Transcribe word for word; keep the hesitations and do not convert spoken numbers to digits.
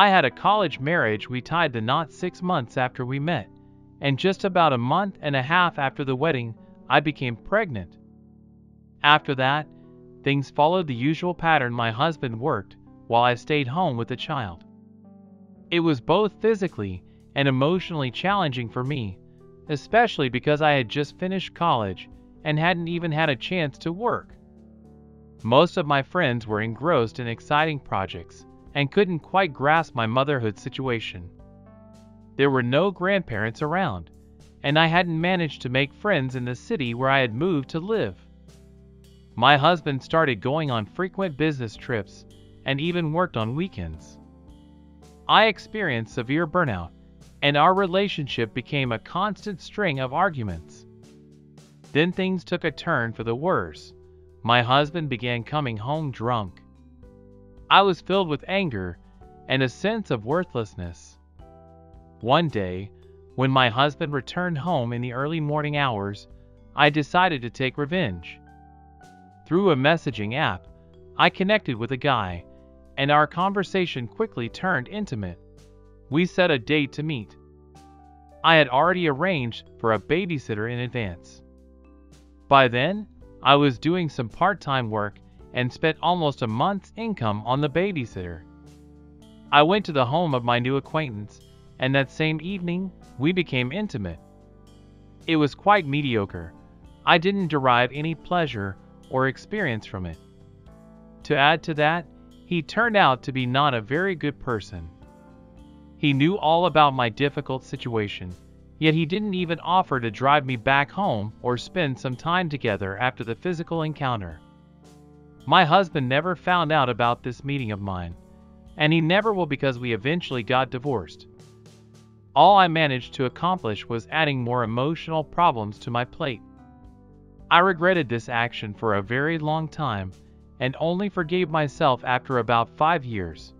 I had a college marriage. We tied the knot six months after we met, and just about a month and a half after the wedding, I became pregnant. After that, things followed the usual pattern. My husband worked while I stayed home with the child. It was both physically and emotionally challenging for me, especially because I had just finished college and hadn't even had a chance to work. Most of my friends were engrossed in exciting projects and couldn't quite grasp my motherhood situation. There were no grandparents around, and I hadn't managed to make friends in the city where I had moved to live. My husband started going on frequent business trips and even worked on weekends. I experienced severe burnout, and our relationship became a constant string of arguments. Then things took a turn for the worse. My husband began coming home drunk. I was filled with anger and a sense of worthlessness. One day, when my husband returned home in the early morning hours, I decided to take revenge. Through a messaging app, I connected with a guy, and our conversation quickly turned intimate. We set a date to meet. I had already arranged for a babysitter in advance. By then, I was doing some part-time work and spent almost a month's income on the babysitter. I went to the home of my new acquaintance, and that same evening, we became intimate. It was quite mediocre. I didn't derive any pleasure or experience from it. To add to that, he turned out to be not a very good person. He knew all about my difficult situation, yet he didn't even offer to drive me back home or spend some time together after the physical encounter. My husband never found out about this meeting of mine, and he never will because we eventually got divorced. All I managed to accomplish was adding more emotional problems to my plate. I regretted this action for a very long time and only forgave myself after about five years.